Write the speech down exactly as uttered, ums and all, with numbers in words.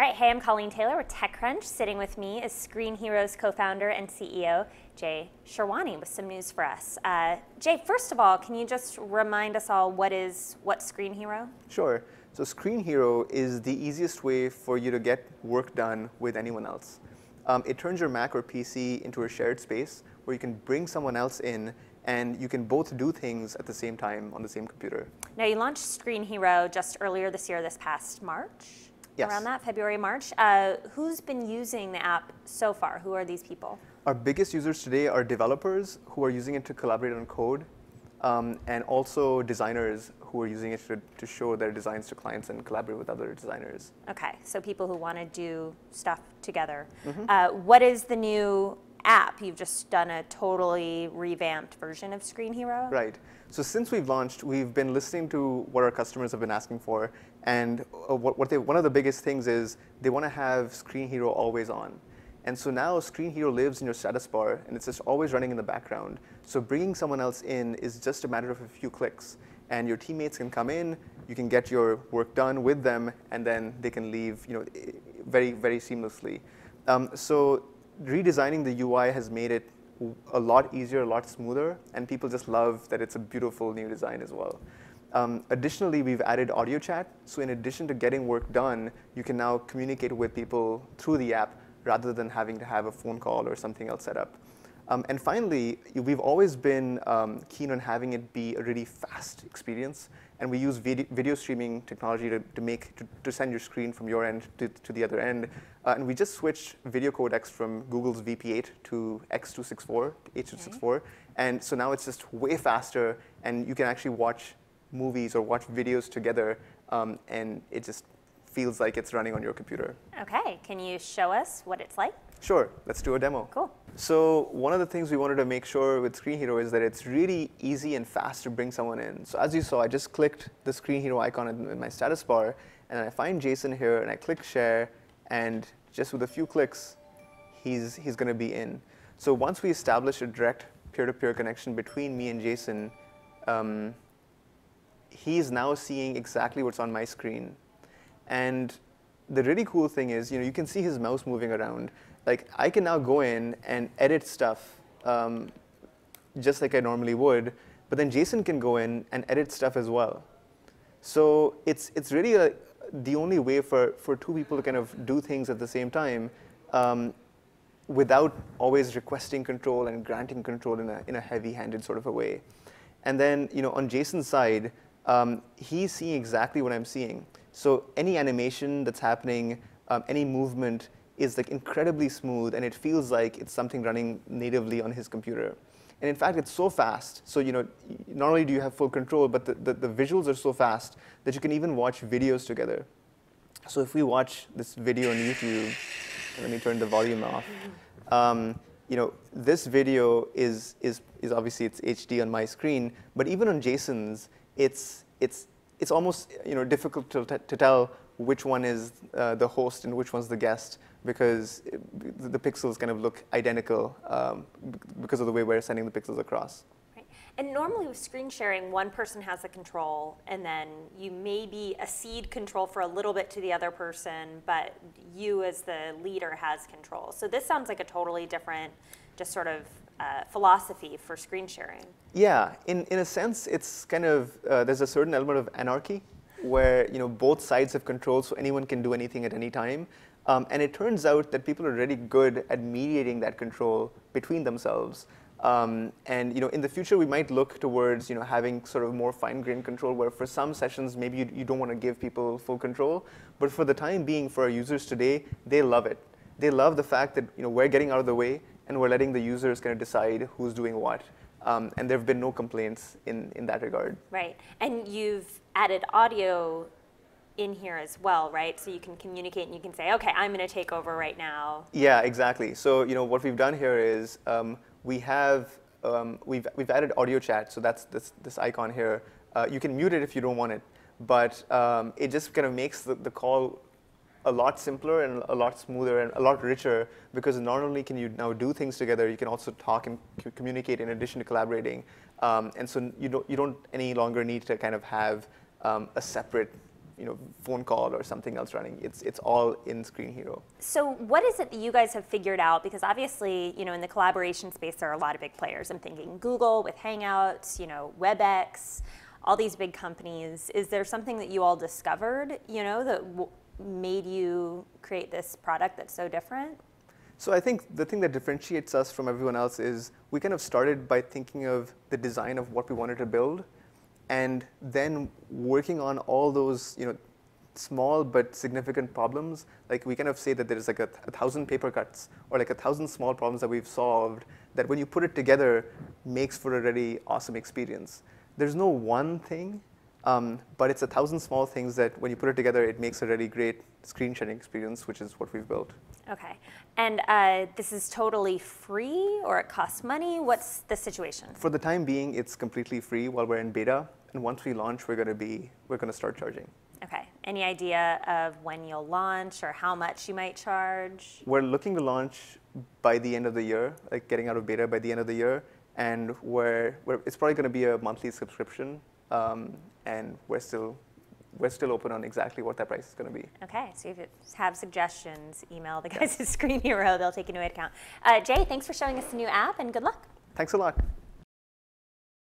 All right, hey, I'm Colleen Taylor with TechCrunch. Sitting with me is Screen Hero's co-founder and C E O, Jay Sherwani, with some news for us. Uh, Jay, first of all, can you just remind us all what is what Screen Hero? Sure. So Screen Hero is the easiest way for you to get work done with anyone else. Um, it turns your Mac or P C into a shared space where you can bring someone else in and you can both do things at the same time on the same computer. Now, you launched Screen Hero just earlier this year, this past March? Yes. Around that, February, March. Uh, who's been using the app so far? Who are these people? Our biggest users today are developers who are using it to collaborate on code, um, and also designers who are using it to, to show their designs to clients and collaborate with other designers. Okay, so people who want to do stuff together. Mm-hmm. Uh, what is the new app? You've just done a totally revamped version of Screen Hero? Right. So since we've launched, we've been listening to what our customers have been asking for, and what, what they, one of the biggest things is they want to have Screen Hero always on. And so now Screen Hero lives in your status bar, and it's just always running in the background. So bringing someone else in is just a matter of a few clicks, and your teammates can come in, you can get your work done with them, and then they can leave, you know, very, very seamlessly. Um, so redesigning the U I has made it a lot easier, a lot smoother, and people just love that it's a beautiful new design as well. Um, additionally, we've added audio chat, so in addition to getting work done, you can now communicate with people through the app rather than having to have a phone call or something else set up. Um, and finally, we've always been um, keen on having it be a really fast experience, and we use video, video streaming technology to, to make to, to send your screen from your end to, to the other end. Uh, and we just switched video codecs from Google's V P eight to X two sixty-four, H two sixty-four, okay. And so now it's just way faster, and you can actually watch movies or watch videos together, um, and it just feels like it's running on your computer. Okay, can you show us what it's like? Sure, let's do a demo. Cool. So one of the things we wanted to make sure with Screen Hero is that it's really easy and fast to bring someone in. So as you saw, I just clicked the Screen Hero icon in my status bar, and I find Jason here, and I click share, and just with a few clicks, he's, he's going to be in. So once we establish a direct peer-to-peer connection between me and Jason, um, he's now seeing exactly what's on my screen. And the really cool thing is, you know, you can see his mouse moving around. Like, I can now go in and edit stuff um, just like I normally would, but then Jason can go in and edit stuff as well. So it's, it's really a, the only way for, for two people to kind of do things at the same time um, without always requesting control and granting control in a, in a heavy-handed sort of a way. And then, you know, on Jason's side, um, he's seeing exactly what I'm seeing. So any animation that's happening, um, any movement, is like incredibly smooth, and it feels like it's something running natively on his computer. And in fact, it's so fast. So you know, not only do you have full control, but the, the, the visuals are so fast that you can even watch videos together. So if we watch this video on YouTube, let me turn the volume off. Um, you know, this video is is is obviously it's H D on my screen, but even on Jason's, it's it's it's almost you know difficult to to tell which one is uh, the host and which one's the guest, because the pixels kind of look identical um, because of the way we're sending the pixels across. Right. And normally with screen sharing, one person has the control, and then you maybe accede control for a little bit to the other person, but you as the leader has control. So this sounds like a totally different just sort of uh, philosophy for screen sharing. Yeah, in, in a sense, it's kind of, uh, there's a certain element of anarchy where you know both sides have control, so anyone can do anything at any time. Um, and it turns out that people are really good at mediating that control between themselves. Um, and you know, in the future, we might look towards you know having sort of more fine-grained control, where for some sessions maybe you, you don't want to give people full control. But for the time being, for our users today, they love it. They love the fact that you know we're getting out of the way and we're letting the users kind of decide who's doing what. Um, and there have been no complaints in in that regard. Right, and you've added audio in here as well, right? So you can communicate and you can say, okay, I'm going to take over right now. Yeah, exactly. So you know what we've done here is um, we have um, we've we've added audio chat. So that's this this icon here. Uh, you can mute it if you don't want it, but um, it just kind of makes the, the call a lot simpler and a lot smoother and a lot richer, because not only can you now do things together, you can also talk and communicate in addition to collaborating. Um, and so you don't you don't any longer need to kind of have um, a separate you know, phone call or something else running. It's, it's all in Screen Hero. So what is it that you guys have figured out? Because obviously, you know, in the collaboration space, there are a lot of big players. I'm thinking Google with Hangouts, you know, WebEx, all these big companies. Is there something that you all discovered, you know, that w made you create this product that's so different? So I think the thing that differentiates us from everyone else is we kind of started by thinking of the design of what we wanted to build, and then working on all those, you know, small but significant problems. Like we kind of say that there's like a, th a thousand paper cuts or like a thousand small problems that we've solved that when you put it together makes for a really awesome experience. There's no one thing, um, but it's a thousand small things that when you put it together, it makes a really great screen sharing experience, which is what we've built. Okay, and uh, this is totally free, or it costs money? What's the situation? For the time being, it's completely free while we're in beta, and once we launch, we're going to be we're going to start charging. Okay, any idea of when you'll launch or how much you might charge? We're looking to launch by the end of the year, like getting out of beta by the end of the year. And we're, we're, it's probably going to be a monthly subscription, um, and we're still, we're still open on exactly what that price is going to be. Okay, so if you have suggestions, email the guys yes. at Screen Hero. They'll take into account. Uh, Jay, thanks for showing us the new app, and good luck. Thanks a lot.